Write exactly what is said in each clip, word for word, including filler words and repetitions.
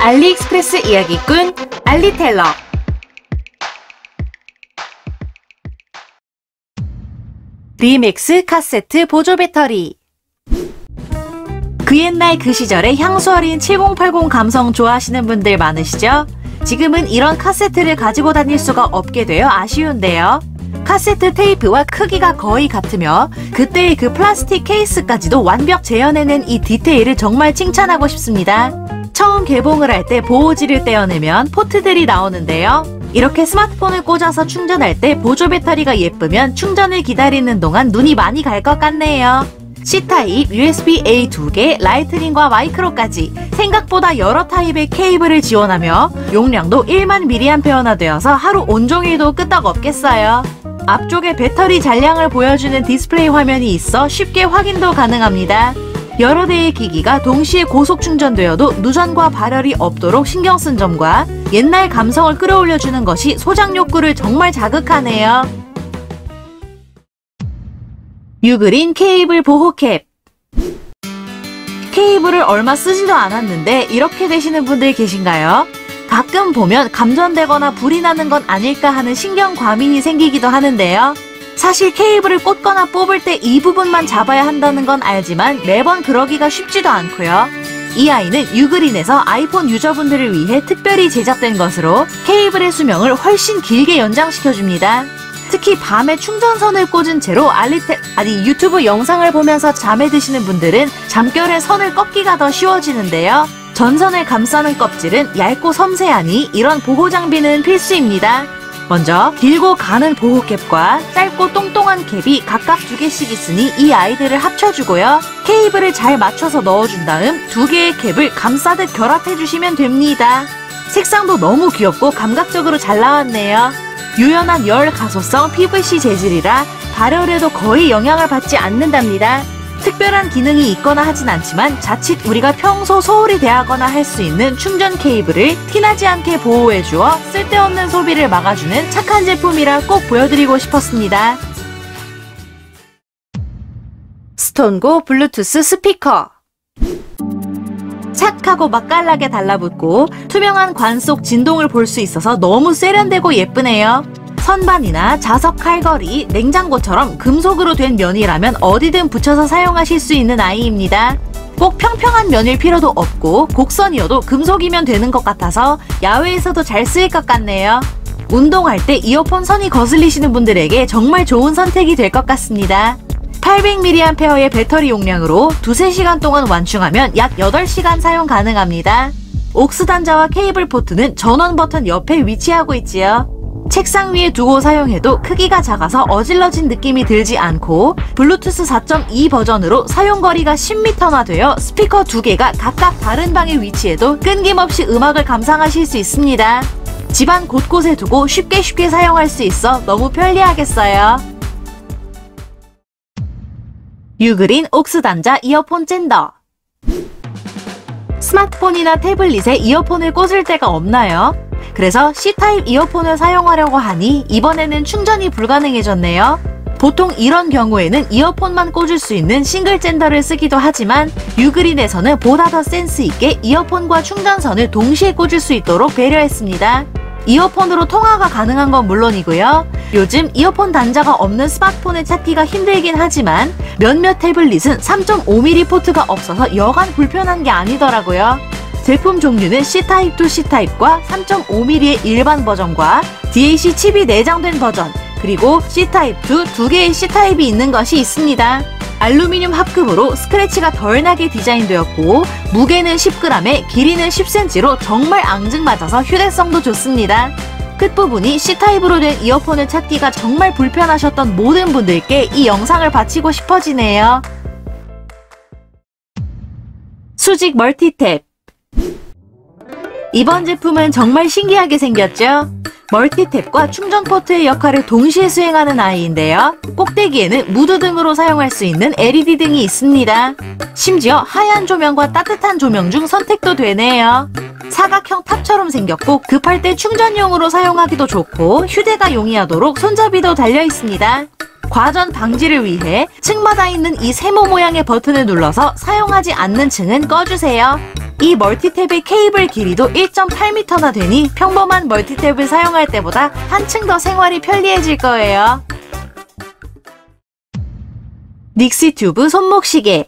알리익스프레스 이야기꾼 알리텔러. 리맥스 카세트 보조 배터리. 그 옛날 그 시절의 향수 어린 칠십 팔십 감성 좋아하시는 분들 많으시죠? 지금은 이런 카세트를 가지고 다닐 수가 없게 되어 아쉬운데요. 카세트 테이프와 크기가 거의 같으며 그때의 그 플라스틱 케이스까지도 완벽 재현해낸 이 디테일을 정말 칭찬하고 싶습니다. 처음 개봉을 할 때 보호지를 떼어내면 포트들이 나오는데요. 이렇게 스마트폰을 꽂아서 충전할 때 보조 배터리가 예쁘면 충전을 기다리는 동안 눈이 많이 갈 것 같네요. C타입, 유에스비 에이 두 개, 라이트닝과 마이크로까지 생각보다 여러 타입의 케이블을 지원하며 용량도 만 밀리암페어나 되어서 하루 온종일도 끄떡없겠어요. 앞쪽에 배터리 잔량을 보여주는 디스플레이 화면이 있어 쉽게 확인도 가능합니다. 여러 대의 기기가 동시에 고속 충전되어도 누전과 발열이 없도록 신경 쓴 점과 옛날 감성을 끌어올려주는 것이 소장 욕구를 정말 자극하네요. 유그린 케이블 보호캡. 케이블을 얼마 쓰지도 않았는데 이렇게 되시는 분들 계신가요? 가끔 보면 감전되거나 불이 나는 건 아닐까 하는 신경 과민이 생기기도 하는데요. 사실 케이블을 꽂거나 뽑을 때 이 부분만 잡아야 한다는 건 알지만 매번 그러기가 쉽지도 않고요. 이 아이는 유그린에서 아이폰 유저분들을 위해 특별히 제작된 것으로 케이블의 수명을 훨씬 길게 연장시켜줍니다. 특히 밤에 충전선을 꽂은 채로 알리테, 아니 유튜브 영상을 보면서 잠에 드시는 분들은 잠결에 선을 꺾기가 더 쉬워지는데요. 전선을 감싸는 껍질은 얇고 섬세하니 이런 보호 장비는 필수입니다. 먼저 길고 가는 보호캡과 짧고 똥똥한 캡이 각각 두 개씩 있으니 이 아이들을 합쳐주고요. 케이블을 잘 맞춰서 넣어준 다음 두 개의 캡을 감싸듯 결합해주시면 됩니다. 색상도 너무 귀엽고 감각적으로 잘 나왔네요. 유연한 열 가소성 피브이씨 재질이라 발열에도 거의 영향을 받지 않는답니다. 특별한 기능이 있거나 하진 않지만 자칫 우리가 평소 소홀히 대하거나 할 수 있는 충전 케이블을 티나지 않게 보호해주어 쓸데없는 소비를 막아주는 착한 제품이라 꼭 보여드리고 싶었습니다. 스톤고 블루투스 스피커. 착하고 맛깔나게 달라붙고 투명한 관 속 진동을 볼 수 있어서 너무 세련되고 예쁘네요. 선반이나 자석 칼걸이, 냉장고처럼 금속으로 된 면이라면 어디든 붙여서 사용하실 수 있는 아이입니다. 꼭 평평한 면일 필요도 없고 곡선이어도 금속이면 되는 것 같아서 야외에서도 잘 쓰일 것 같네요. 운동할 때 이어폰 선이 거슬리시는 분들에게 정말 좋은 선택이 될 것 같습니다. 팔백 밀리암페어의 배터리 용량으로 두세 시간 동안 완충하면 약 여덟 시간 사용 가능합니다. 옥스단자와 케이블 포트는 전원 버튼 옆에 위치하고 있지요. 책상 위에 두고 사용해도 크기가 작아서 어질러진 느낌이 들지 않고 블루투스 사 점 이 버전으로 사용거리가 십 미터나 되어 스피커 두 개가 각각 다른 방에 위치해도 끊김없이 음악을 감상하실 수 있습니다. 집안 곳곳에 두고 쉽게 쉽게 사용할 수 있어 너무 편리하겠어요. 유그린 옥스단자 이어폰 젠더. 스마트폰이나 태블릿에 이어폰을 꽂을 데가 없나요? 그래서 C타입 이어폰을 사용하려고 하니 이번에는 충전이 불가능해졌네요. 보통 이런 경우에는 이어폰만 꽂을 수 있는 싱글 젠더를 쓰기도 하지만 유그린에서는 보다 더 센스 있게 이어폰과 충전선을 동시에 꽂을 수 있도록 배려했습니다. 이어폰으로 통화가 가능한 건 물론이고요. 요즘 이어폰 단자가 없는 스마트폰을 찾기가 힘들긴 하지만 몇몇 태블릿은 삼 점 오 밀리미터 포트가 없어서 여간 불편한 게 아니더라고요. 제품 종류는 C타입 투 C타입과 삼 점 오 밀리미터의 일반 버전과 디에이씨 칩이 내장된 버전, 그리고 C타입 투 두 개의 C타입이 있는 것이 있습니다. 알루미늄 합금으로 스크래치가 덜 나게 디자인되었고 무게는 십 그램에 길이는 십 센티미터로 정말 앙증맞아서 휴대성도 좋습니다. 끝부분이 C타입으로 된 이어폰을 찾기가 정말 불편하셨던 모든 분들께 이 영상을 바치고 싶어지네요. 수직 멀티탭. 이번 제품은 정말 신기하게 생겼죠? 멀티탭과 충전 포트의 역할을 동시에 수행하는 아이인데요. 꼭대기에는 무드 등으로 사용할 수 있는 엘이디 등이 있습니다. 심지어 하얀 조명과 따뜻한 조명 중 선택도 되네요. 사각형 탑처럼 생겼고 급할 때 충전용으로 사용하기도 좋고 휴대가 용이하도록 손잡이도 달려 있습니다. 과전 방지를 위해 층마다 있는 이 세모 모양의 버튼을 눌러서 사용하지 않는 층은 꺼주세요. 이 멀티탭의 케이블 길이도 일 점 팔 미터나 되니 평범한 멀티탭을 사용할 때보다 한층 더 생활이 편리해질 거예요. 닉시튜브 손목시계.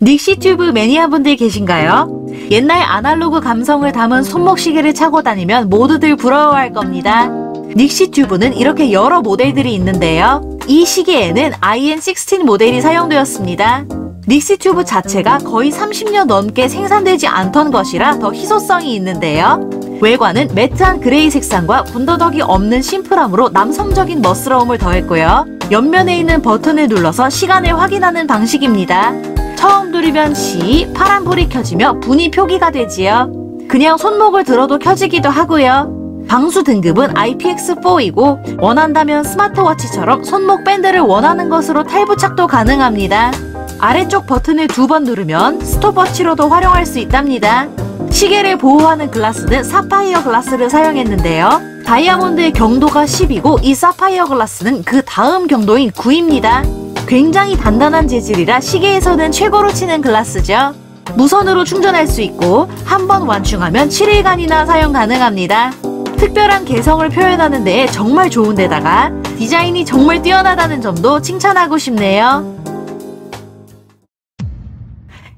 닉시튜브 매니아분들 계신가요? 옛날 아날로그 감성을 담은 손목시계를 차고 다니면 모두들 부러워할 겁니다. 닉시튜브는 이렇게 여러 모델들이 있는데요. 이 시계에는 아이엔 십육 모델이 사용되었습니다. 닉시튜브 자체가 거의 삼십 년 넘게 생산되지 않던 것이라 더 희소성이 있는데요. 외관은 매트한 그레이 색상과 군더더기 없는 심플함으로 남성적인 멋스러움을 더했고요. 옆면에 있는 버튼을 눌러서 시간을 확인하는 방식입니다. 처음 누르면 시, 파란불이 켜지며 분이 표기가 되지요. 그냥 손목을 들어도 켜지기도 하고요. 방수 등급은 아이피엑스 사이고 원한다면 스마트워치처럼 손목 밴드를 원하는 것으로 탈부착도 가능합니다. 아래쪽 버튼을 두 번 누르면 스톱워치로도 활용할 수 있답니다. 시계를 보호하는 글라스는 사파이어 글라스를 사용했는데요. 다이아몬드의 경도가 십이고 이 사파이어 글라스는 그 다음 경도인 구입니다. 굉장히 단단한 재질이라 시계에서는 최고로 치는 글라스죠. 무선으로 충전할 수 있고 한 번 완충하면 칠 일간이나 사용 가능합니다. 특별한 개성을 표현하는 데에 정말 좋은 데다가 디자인이 정말 뛰어나다는 점도 칭찬하고 싶네요.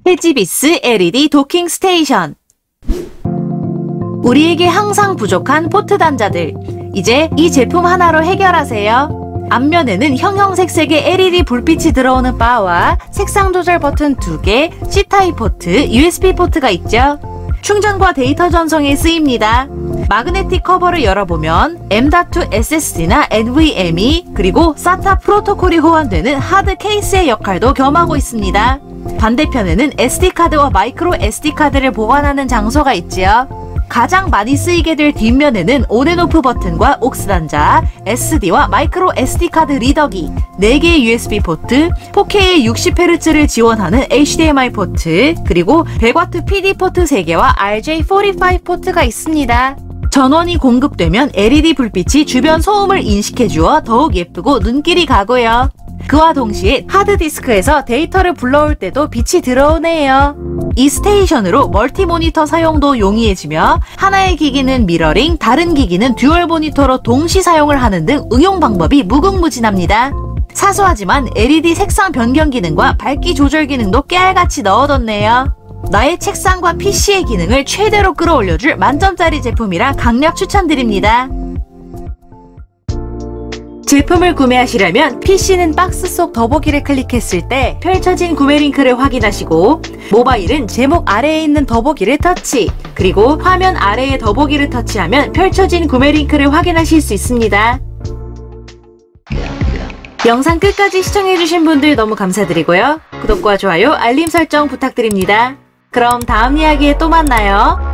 헤지비스 엘이디 도킹 스테이션. 우리에게 항상 부족한 포트 단자들, 이제 이 제품 하나로 해결하세요. 앞면에는 형형색색의 엘이디 불빛이 들어오는 바와 색상 조절 버튼 두 개, 씨 타입 포트, 유에스비 포트가 있죠. 충전과 데이터 전송에 쓰입니다. 마그네틱 커버를 열어보면 엠 닷 투 에스에스디나 엔브이엠이 그리고 사타 프로토콜이 호환되는 하드 케이스의 역할도 겸하고 있습니다. 반대편에는 에스디카드와 마이크로 에스디카드를 보관하는 장소가 있지요. 가장 많이 쓰이게 될 뒷면에는 온앤오프 버튼과 옥스 단자, 에스디와 마이크로 에스디카드 리더기, 네 개의 유에스비 포트, 포케이의 육십 헤르츠를 지원하는 에이치디엠아이 포트, 그리고 백 와트 피디 포트 세 개와 알제이 사십오 포트가 있습니다. 전원이 공급되면 엘이디 불빛이 주변 소음을 인식해주어 더욱 예쁘고 눈길이 가고요. 그와 동시에 하드디스크에서 데이터를 불러올 때도 빛이 들어오네요. 이 스테이션으로 멀티 모니터 사용도 용이해지며 하나의 기기는 미러링, 다른 기기는 듀얼 모니터로 동시 사용을 하는 등 응용 방법이 무궁무진합니다. 사소하지만 엘이디 색상 변경 기능과 밝기 조절 기능도 깨알같이 넣어뒀네요. 나의 책상과 피씨의 기능을 최대로 끌어올려줄 만점짜리 제품이라 강력 추천드립니다. 제품을 구매하시려면 피씨는 박스 속 더보기를 클릭했을 때 펼쳐진 구매 링크를 확인하시고, 모바일은 제목 아래에 있는 더보기를 터치, 그리고 화면 아래의 더보기를 터치하면 펼쳐진 구매 링크를 확인하실 수 있습니다. 영상 끝까지 시청해주신 분들 너무 감사드리고요. 구독과 좋아요, 알림 설정 부탁드립니다. 그럼 다음 이야기에 또 만나요.